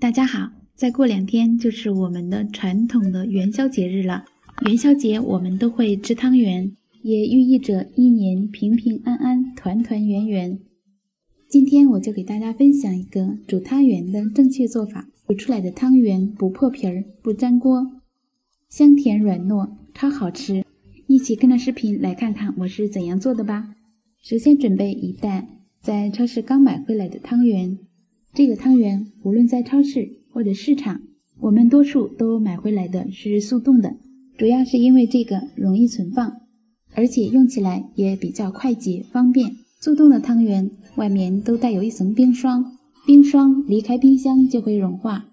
大家好，再过2天就是我们的传统的元宵节日了。元宵节我们都会吃汤圆，也寓意着一年平平安安、团团圆圆。今天我就给大家分享一个煮汤圆的正确做法，煮出来的汤圆不破皮儿、不粘锅，香甜软糯，超好吃。一起跟着视频来看看我是怎样做的吧。首先准备一袋在超市刚买回来的汤圆，这个汤圆无论在超市或者市场，我们多数都买回来的是速冻的，主要是因为这个容易存放，而且用起来也比较快捷方便。速冻的汤圆外面都带有一层冰霜，冰霜离开冰箱就会融化。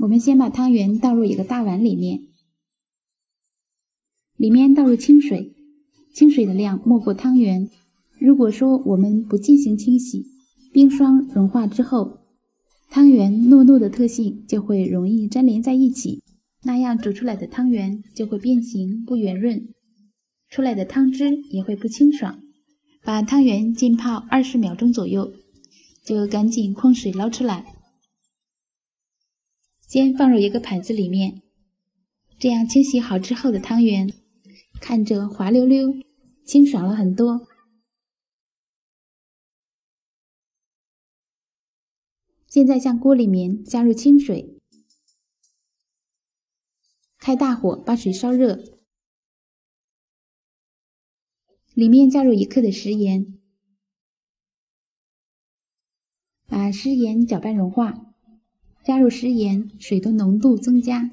我们先把汤圆倒入一个大碗里面，里面倒入清水，清水的量没过汤圆。如果说我们不进行清洗，冰霜融化之后，汤圆糯糯的特性就会容易粘连在一起，那样煮出来的汤圆就会变形不圆润，出来的汤汁也会不清爽。把汤圆浸泡20秒钟左右，就赶紧控水捞出来，先放入一个盘子里面。这样清洗好之后的汤圆看着滑溜溜，清爽了很多。现在向锅里面加入清水，开大火把水烧热，里面加入1克的食盐，把食盐搅拌融化，加入食盐，水的浓度增加，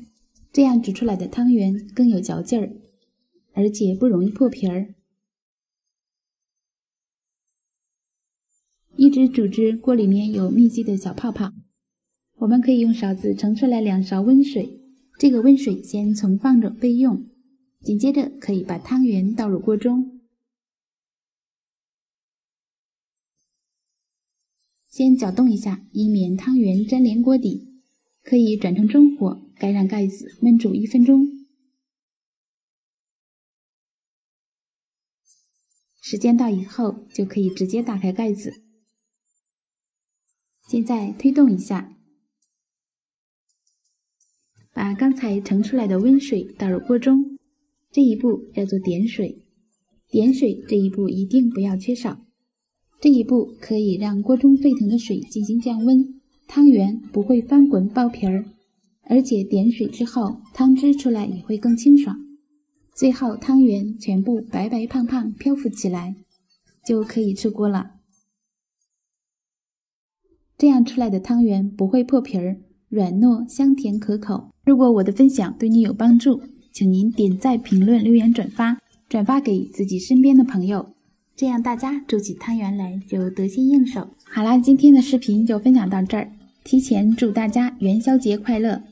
这样煮出来的汤圆更有嚼劲儿，而且不容易破皮儿。一直煮至锅里面有密集的小泡泡，我们可以用勺子盛出来2勺温水，这个温水先存放着备用。紧接着可以把汤圆倒入锅中，先搅动一下，以免汤圆粘连锅底。可以转成中火，盖上盖子焖煮1分钟，时间到以后就可以直接打开盖子。现在推动一下，把刚才盛出来的温水倒入锅中，这一步叫做点水，点水这一步一定不要缺少，这一步可以让锅中沸腾的水进行降温，汤圆不会翻滚爆皮儿，而且点水之后汤汁出来也会更清爽，最后汤圆全部白白胖胖漂浮起来，就可以出锅了。这样出来的汤圆不会破皮儿，软糯香甜可口。如果我的分享对你有帮助，请您点赞、评论、留言、转发，转发给自己身边的朋友，这样大家煮起汤圆来就得心应手。好啦，今天的视频就分享到这儿，提前祝大家元宵节快乐。